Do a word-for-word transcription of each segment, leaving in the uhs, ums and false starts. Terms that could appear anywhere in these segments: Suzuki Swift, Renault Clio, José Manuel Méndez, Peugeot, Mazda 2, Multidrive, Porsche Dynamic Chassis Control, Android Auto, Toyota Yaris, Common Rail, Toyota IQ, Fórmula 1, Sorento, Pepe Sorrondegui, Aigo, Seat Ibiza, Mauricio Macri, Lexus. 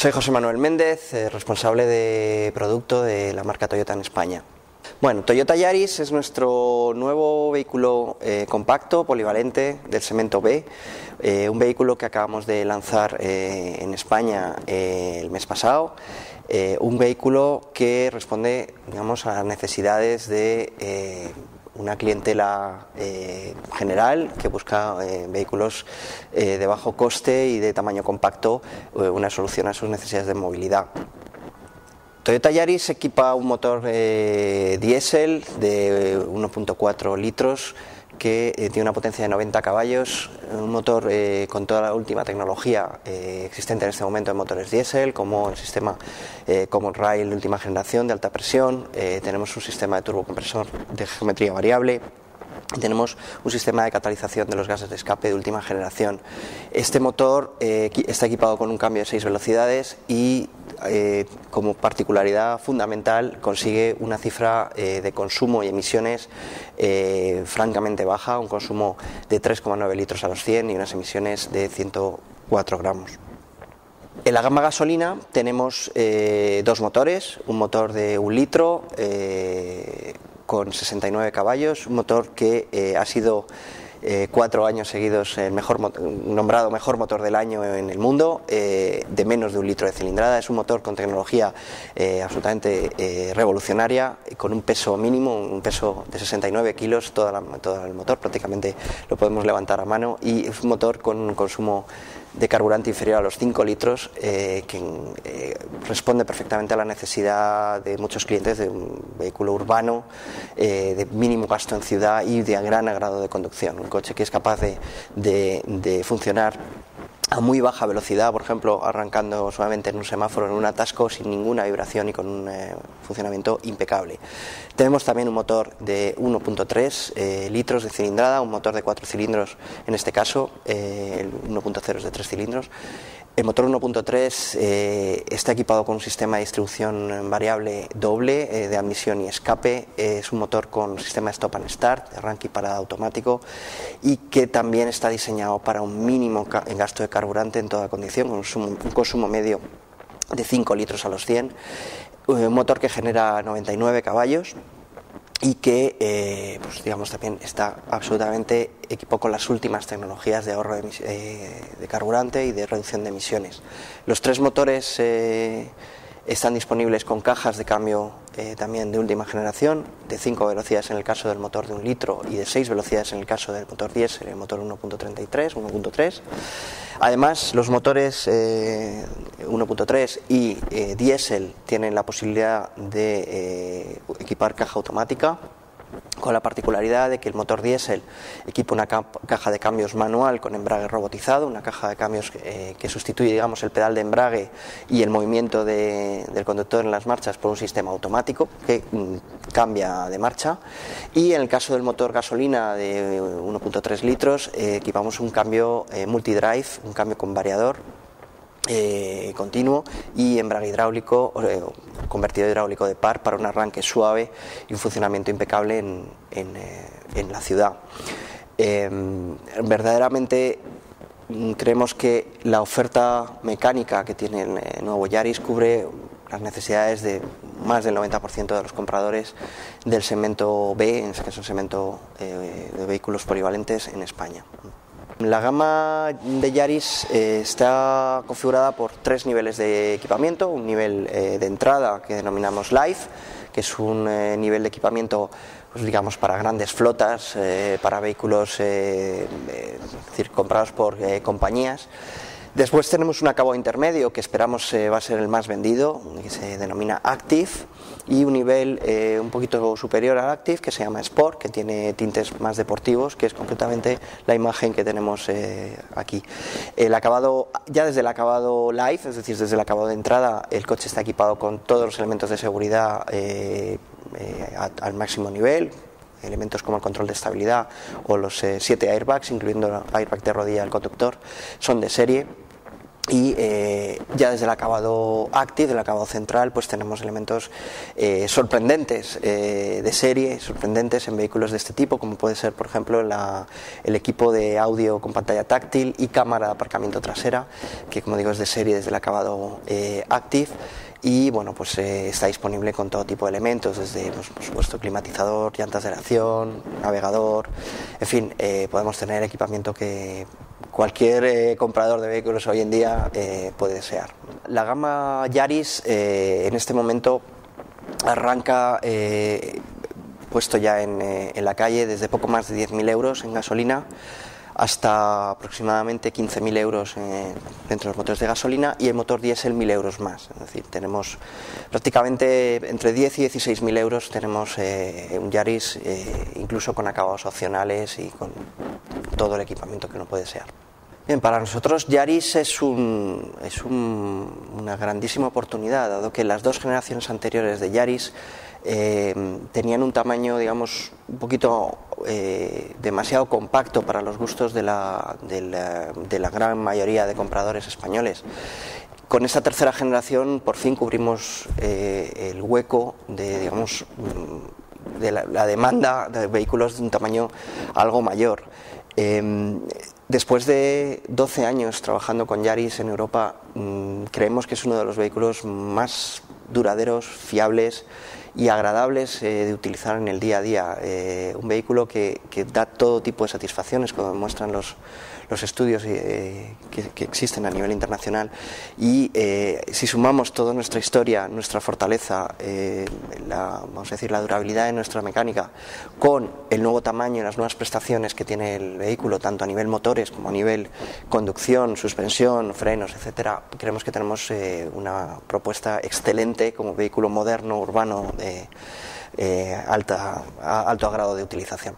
Soy José Manuel Méndez, eh, responsable de producto de la marca Toyota en España. Bueno, Toyota Yaris es nuestro nuevo vehículo eh, compacto, polivalente, del segmento B, eh, un vehículo que acabamos de lanzar eh, en España eh, el mes pasado, eh, un vehículo que responde, digamos, a las necesidades de eh, una clientela eh, general que busca eh, vehículos eh, de bajo coste y de tamaño compacto, eh, una solución a sus necesidades de movilidad. Toyota Yaris equipa un motor eh, diésel de uno punto cuatro litros que eh, tiene una potencia de noventa caballos, un motor eh, con toda la última tecnología eh, existente en este momento de motores diésel, como el sistema eh, Common Rail de última generación de alta presión, eh, tenemos un sistema de turbocompresor de geometría variable. Tenemos un sistema de catalización de los gases de escape de última generación. Este motor eh, está equipado con un cambio de seis velocidades y eh, como particularidad fundamental consigue una cifra eh, de consumo y emisiones eh, francamente baja, un consumo de tres coma nueve litros a los cien y unas emisiones de ciento cuatro gramos. En la gama gasolina tenemos eh, dos motores, un motor de un litro eh, con sesenta y nueve caballos, un motor que eh, ha sido eh, cuatro años seguidos el mejor nombrado mejor motor del año en el mundo, eh, de menos de un litro de cilindrada. Es un motor con tecnología eh, absolutamente eh, revolucionaria, con un peso mínimo, un peso de sesenta y nueve kilos, toda la, todo el motor prácticamente lo podemos levantar a mano, y es un motor con un consumo de carburante inferior a los cinco litros, eh, que eh, responde perfectamente a la necesidad de muchos clientes de un vehículo urbano, eh, de mínimo gasto en ciudad y de gran grado de conducción. Un coche que es capaz de, de, de funcionar a muy baja velocidad, por ejemplo, arrancando suavemente en un semáforo, en un atasco, sin ninguna vibración y con un eh, funcionamiento impecable. Tenemos también un motor de uno punto tres eh, litros de cilindrada, un motor de cuatro cilindros en este caso, eh, el uno punto cero es de tres cilindros. El motor uno punto tres eh, está equipado con un sistema de distribución variable doble eh, de admisión y escape. Eh, es un motor con sistema stop and start, arranque y parada automático, y que también está diseñado para un mínimo en gasto de carburante en toda condición, con un, un consumo medio de cinco litros a los cien. Un motor que genera noventa y nueve caballos. Y que eh, pues digamos también está absolutamente equipado con las últimas tecnologías de ahorro de, eh, de carburante y de reducción de emisiones. Los tres motores eh, están disponibles con cajas de cambio eh, también de última generación, de cinco velocidades en el caso del motor de un litro y de seis velocidades en el caso del motor diésel, el motor uno punto treinta y tres, uno punto tres. Además, los motores eh, uno punto tres y eh, diésel tienen la posibilidad de eh, equipar caja automática, con la particularidad de que el motor diésel equipa una ca caja de cambios manual con embrague robotizado, una caja de cambios eh, que sustituye, digamos, el pedal de embrague y el movimiento de, del conductor en las marchas por un sistema automático que mm, cambia de marcha. Y en el caso del motor gasolina de uno punto tres litros eh, equipamos un cambio eh, multidrive, un cambio con variador Eh, continuo y embrague hidráulico, eh, convertidor hidráulico de par, para un arranque suave y un funcionamiento impecable en, en, eh, en la ciudad. Eh, verdaderamente creemos que la oferta mecánica que tiene el nuevo Yaris cubre las necesidades de más del noventa por ciento de los compradores del segmento B, que es el segmento eh, de vehículos polivalentes en España. La gama de Yaris eh, está configurada por tres niveles de equipamiento. Un nivel eh, de entrada que denominamos Life, que es un eh, nivel de equipamiento, pues, digamos, para grandes flotas, eh, para vehículos eh, eh, es decir, comprados por eh, compañías. Después tenemos un acabado intermedio que esperamos eh, va a ser el más vendido, que se denomina Active, y un nivel eh, un poquito superior al Active, que se llama Sport, que tiene tintes más deportivos, que es concretamente la imagen que tenemos eh, aquí. El acabado, ya desde el acabado Live, es decir, desde el acabado de entrada, el coche está equipado con todos los elementos de seguridad eh, eh, a, al máximo nivel, elementos como el control de estabilidad o los eh, siete airbags, incluyendo el airbag de rodilla del conductor, son de serie. y eh, ya desde el acabado active, el acabado central, pues tenemos elementos eh, sorprendentes, eh, de serie, sorprendentes en vehículos de este tipo, como puede ser por ejemplo la, el equipo de audio con pantalla táctil y cámara de aparcamiento trasera, que como digo es de serie desde el acabado eh, active. Y bueno, pues eh, está disponible con todo tipo de elementos, desde pues, por supuesto climatizador, llantas de aleación, navegador, en fin, eh, podemos tener equipamiento que cualquier eh, comprador de vehículos hoy en día eh, puede desear. La gama Yaris eh, en este momento arranca eh, puesto ya en, eh, en la calle desde poco más de diez mil euros en gasolina hasta aproximadamente quince mil euros eh, dentro de los motores de gasolina, y el motor diésel mil euros más. Es decir, tenemos prácticamente entre diez y dieciséis mil euros tenemos eh, un Yaris, eh, incluso con acabados opcionales y con todo el equipamiento que uno puede desear. Bien, para nosotros Yaris es, un, es un, una grandísima oportunidad, dado que las dos generaciones anteriores de Yaris Eh, tenían un tamaño, digamos, un poquito eh, demasiado compacto para los gustos de la, de, la, de la gran mayoría de compradores españoles. Con esta tercera generación por fin cubrimos eh, el hueco de, digamos, de la, la demanda de vehículos de un tamaño algo mayor. Eh, Después de doce años trabajando con Yaris en Europa, mmm, creemos que es uno de los vehículos más duraderos, fiables y agradables eh, de utilizar en el día a día. Eh, un vehículo que, que da todo tipo de satisfacciones, como demuestran los, los estudios eh, que, que existen a nivel internacional. Y eh, si sumamos toda nuestra historia, nuestra fortaleza, eh, la, vamos a decir, la durabilidad de nuestra mecánica, con el nuevo tamaño y las nuevas prestaciones que tiene el vehículo, tanto a nivel motor como a nivel conducción, suspensión, frenos, etcétera, creemos que tenemos eh, una propuesta excelente como vehículo moderno, urbano, de eh, alta, a, alto grado de utilización.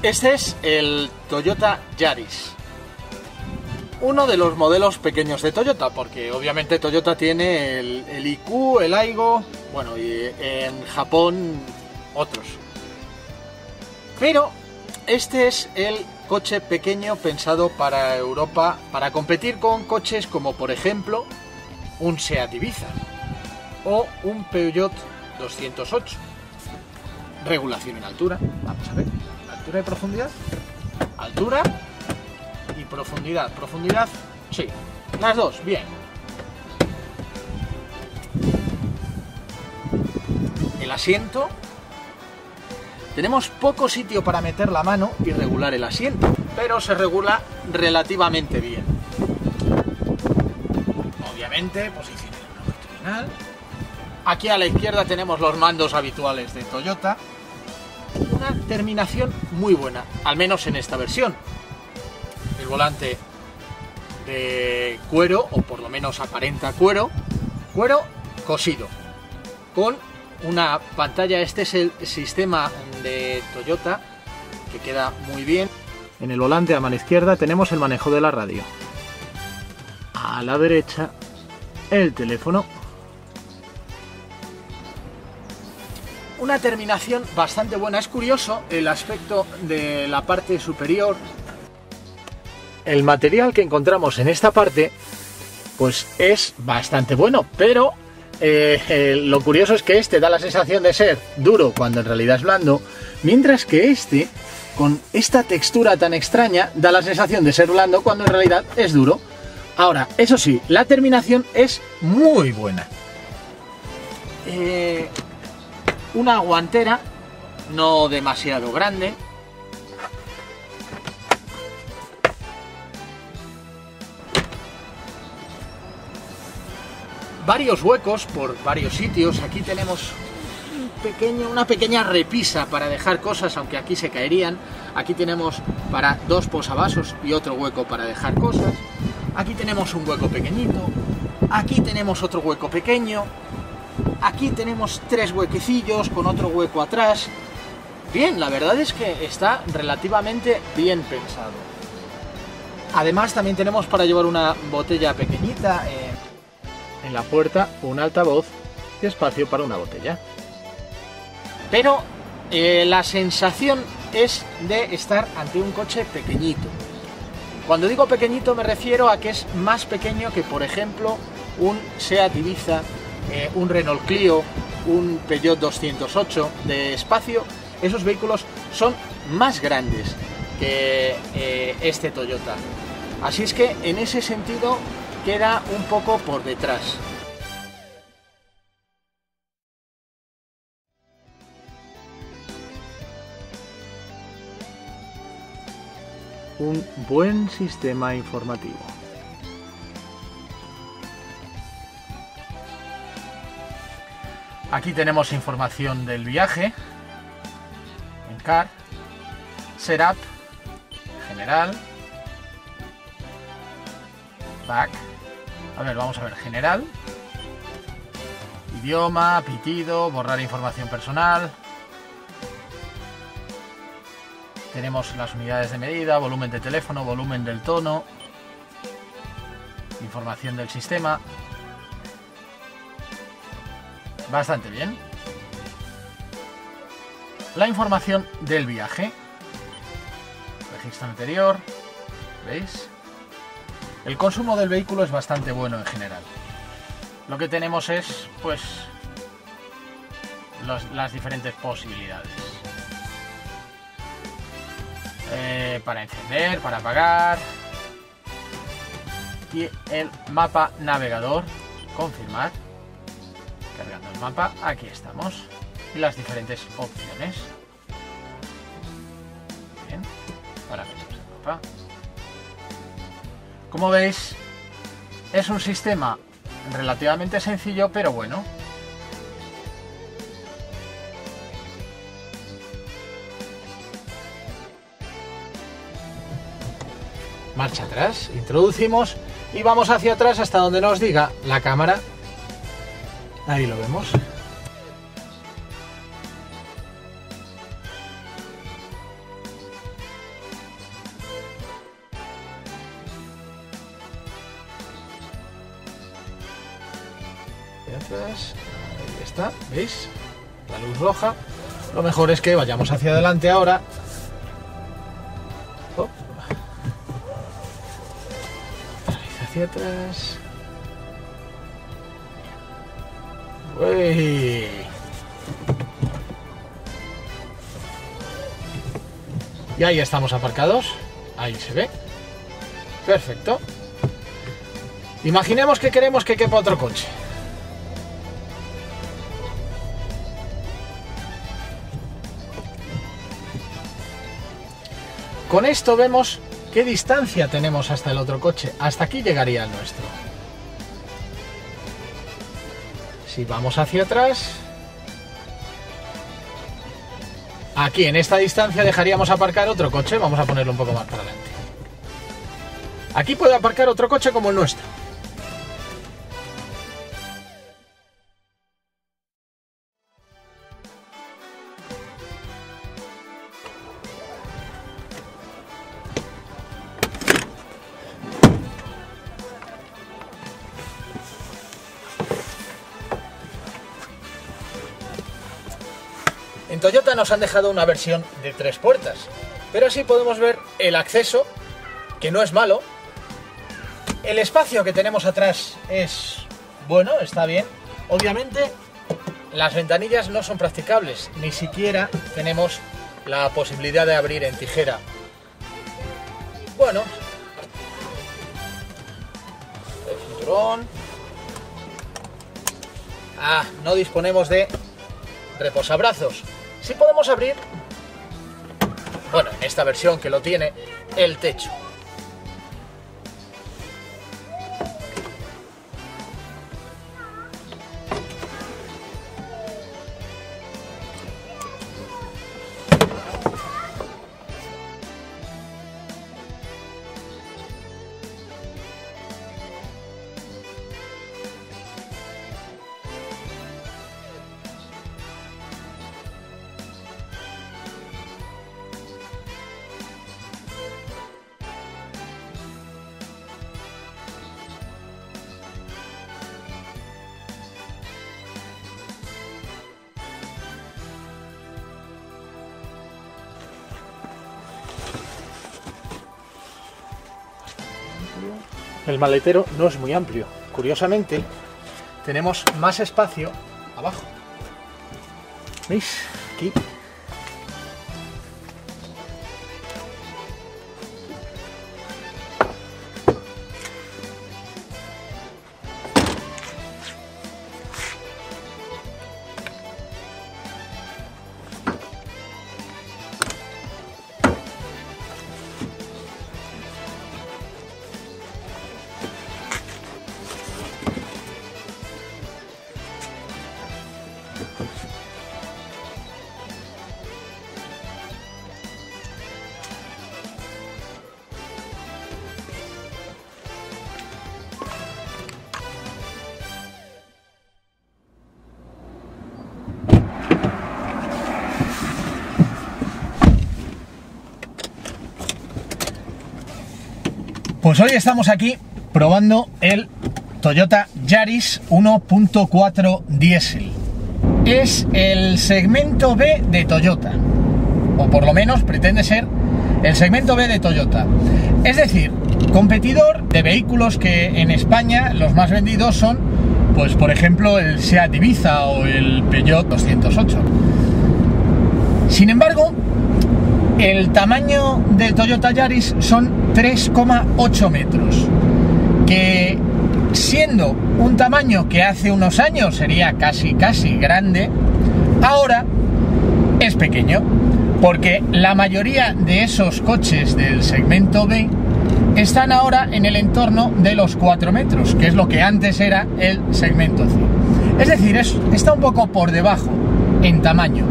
Este es el Toyota Yaris. uno de los modelos pequeños de Toyota, porque obviamente Toyota tiene el, el I Q, el Aigo, bueno, y en Japón otros. Pero este es el coche pequeño pensado para Europa, para competir con coches como por ejemplo un Seat Ibiza o un Peugeot doscientos ocho. Regulación en altura, vamos a ver, altura y profundidad, altura y profundidad, profundidad, sí, las dos, bien. El asiento, tenemos poco sitio para meter la mano y regular el asiento, pero se regula relativamente bien. Obviamente, posición longitudinal. Aquí a la izquierda tenemos los mandos habituales de Toyota. Una terminación muy buena, al menos en esta versión. El volante de cuero, o por lo menos aparenta cuero, cuero cosido. Con una pantalla, este es el sistema de Toyota, que queda muy bien. En el volante a mano izquierda tenemos el manejo de la radio. A la derecha, el teléfono. Una terminación bastante buena. Es curioso el aspecto de la parte superior. El material que encontramos en esta parte pues es bastante bueno, pero eh, eh, lo curioso es que este da la sensación de ser duro cuando en realidad es blando, mientras que este, con esta textura tan extraña, da la sensación de ser blando cuando en realidad es duro. Ahora, eso sí, la terminación es muy buena. Eh... Una guantera, no demasiado grande. Varios huecos por varios sitios. Aquí tenemos un pequeño, una pequeña repisa para dejar cosas, aunque aquí se caerían. Aquí tenemos para dos posavasos y otro hueco para dejar cosas. Aquí tenemos un hueco pequeñito. Aquí tenemos otro hueco pequeño. Aquí tenemos tres huequecillos con otro hueco atrás. Bien, la verdad es que está relativamente bien pensado. Además también tenemos para llevar una botella pequeñita. Eh. En la puerta un altavoz y espacio para una botella. Pero eh, la sensación es de estar ante un coche pequeñito. Cuando digo pequeñito me refiero a que es más pequeño que por ejemplo un Seat Ibiza, Eh, un Renault Clio, un Peugeot doscientos ocho de espacio. Esos vehículos son más grandes que eh, este Toyota, así es que en ese sentido queda un poco por detrás. Un buen sistema informativo. Aquí tenemos información del viaje, en car, setup, general, back, a ver, vamos a ver, general, idioma, pitido, borrar información personal, tenemos las unidades de medida, volumen de teléfono, volumen del tono, información del sistema. Bastante bien. La información del viaje. Registro anterior. ¿Veis? El consumo del vehículo es bastante bueno en general. Lo que tenemos es, pues, los, las diferentes posibilidades. Eh, para encender, para apagar. Y el mapa navegador. Confirmar. Cargando el mapa, aquí estamos, y las diferentes opciones. Bien, ahora metemos el mapa. Como veis, es un sistema relativamente sencillo, pero bueno. Marcha atrás, introducimos y vamos hacia atrás hasta donde nos diga la cámara. Ahí lo vemos. atrás, ahí está, ¿veis? La luz roja. Lo mejor es que vayamos hacia adelante ahora. Hop. Hacia atrás. Uy. Y ahí estamos aparcados. Ahí se ve. Perfecto. Imaginemos que queremos que quepa otro coche. Con esto vemos qué distancia tenemos hasta el otro coche. Hasta aquí llegaría el nuestro. Si vamos hacia atrás... Aquí, en esta distancia, dejaríamos aparcar otro coche. Vamos a ponerlo un poco más para adelante. Aquí puede aparcar otro coche como el nuestro. En Toyota nos han dejado una versión de tres puertas, pero así podemos ver el acceso, que no es malo. El espacio que tenemos atrás es bueno, está bien. Obviamente las ventanillas no son practicables, ni siquiera tenemos la posibilidad de abrir en tijera. Bueno, el cinturón. Ah, no disponemos de reposabrazos. Si podemos abrir, bueno, en esta versión que lo tiene, el techo. El maletero no es muy amplio. Curiosamente, tenemos más espacio abajo. ¿Veis? Aquí. Pues hoy estamos aquí probando el Toyota Yaris uno punto cuatro diésel. Es el segmento B de Toyota, o por lo menos pretende ser el segmento B de Toyota. Es decir, competidor de vehículos que en España los más vendidos son, pues por ejemplo, el Seat Ibiza o el Peugeot doscientos ocho. Sin embargo, el tamaño del Toyota Yaris son tres coma ocho metros, que siendo un tamaño que hace unos años sería casi casi grande, ahora es pequeño, porque la mayoría de esos coches del segmento B están ahora en el entorno de los cuatro metros, que es lo que antes era el segmento C. Es decir, es, está un poco por debajo en tamaño,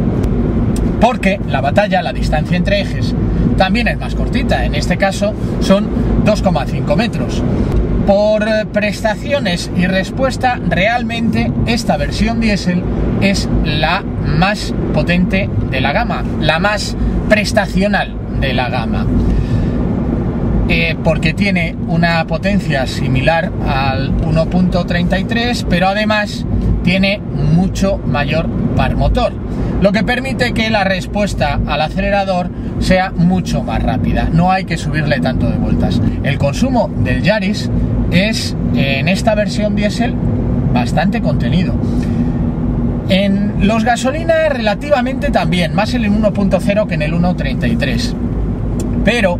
porque la batalla, la distancia entre ejes, también es más cortita. En este caso son dos coma cinco metros. Por prestaciones y respuesta, realmente esta versión diésel es la más potente de la gama, la más prestacional de la gama, eh, porque tiene una potencia similar al uno punto treinta y tres, pero además tiene mucho mayor par motor, lo que permite que la respuesta al acelerador sea mucho más rápida, no hay que subirle tanto de vueltas. El consumo del Yaris es, en esta versión diésel, bastante contenido. En los gasolinas relativamente también, más en el uno punto cero que en el uno punto treinta y tres. Pero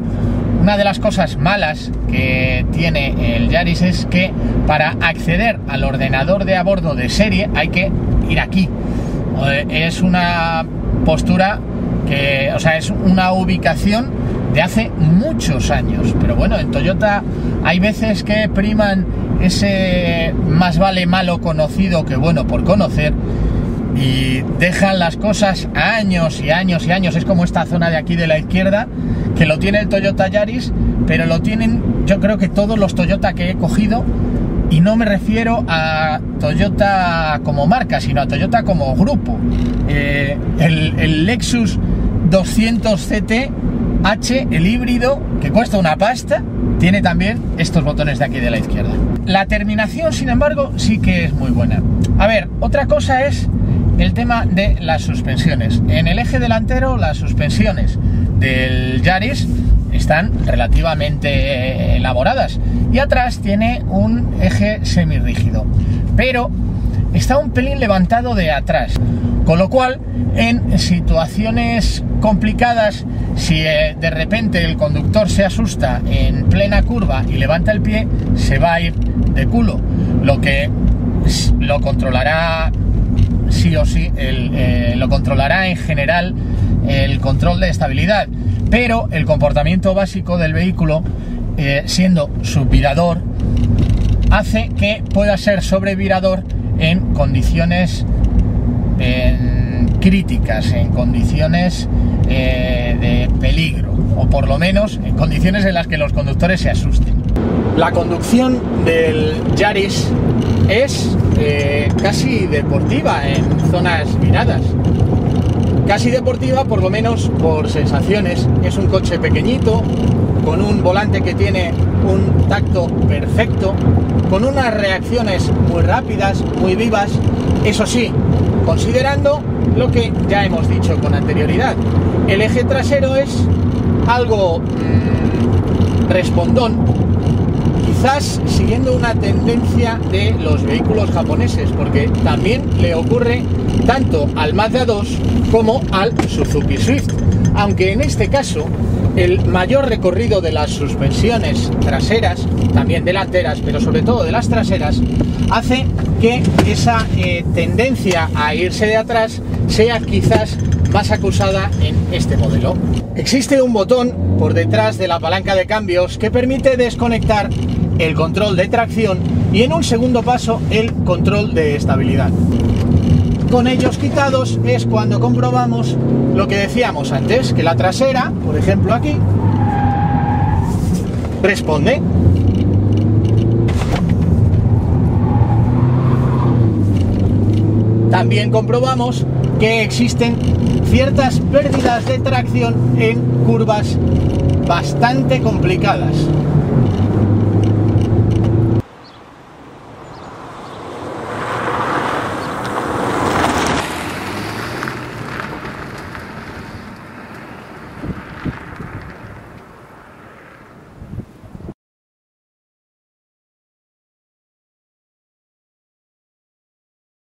una de las cosas malas que tiene el Yaris es que para acceder al ordenador de a bordo de serie hay que ir aquí. Es una postura que, o sea, es una ubicación de hace muchos años. Pero bueno, en Toyota hay veces que priman ese más vale malo conocido que bueno por conocer y dejan las cosas años y años y años. Es como esta zona de aquí de la izquierda, que lo tiene el Toyota Yaris, pero lo tienen, yo creo que todos los Toyota que he cogido, y no me refiero a Toyota como marca, sino a Toyota como grupo. Eh, el, el Lexus doscientos C T H, el híbrido, que cuesta una pasta, tiene también estos botones de aquí de la izquierda. La terminación, sin embargo, sí que es muy buena. A ver, otra cosa es el tema de las suspensiones. En el eje delantero, las suspensiones del Yaris están relativamente elaboradas y atrás tiene un eje semirrígido, pero está un pelín levantado de atrás, con lo cual en situaciones complicadas, si de repente el conductor se asusta en plena curva y levanta el pie, se va a ir de culo, lo que lo controlará sí o sí, el, eh, lo controlará en general el control de estabilidad. Pero el comportamiento básico del vehículo, eh, siendo subvirador, hace que pueda ser sobrevirador en condiciones en críticas, en condiciones eh, de peligro, o por lo menos en condiciones en las que los conductores se asusten. La conducción del Yaris es eh, casi deportiva en zonas viradas. Casi deportiva, por lo menos por sensaciones. Es un coche pequeñito, con un volante que tiene un tacto perfecto, con unas reacciones muy rápidas, muy vivas, eso sí, considerando lo que ya hemos dicho con anterioridad. El eje trasero es algo mmm, respondón, quizás siguiendo una tendencia de los vehículos japoneses, porque también le ocurre tanto al Mazda dos como al Suzuki Swift, aunque en este caso el mayor recorrido de las suspensiones traseras, también delanteras, pero sobre todo de las traseras, hace que esa eh, tendencia a irse de atrás sea quizás más acusada en este modelo. Existe un botón por detrás de la palanca de cambios que permite desconectar el control de tracción y en un segundo paso el control de estabilidad. Con ellos quitados es cuando comprobamos lo que decíamos antes, que la trasera, por ejemplo aquí, responde. También comprobamos que existen ciertas pérdidas de tracción en curvas bastante complicadas.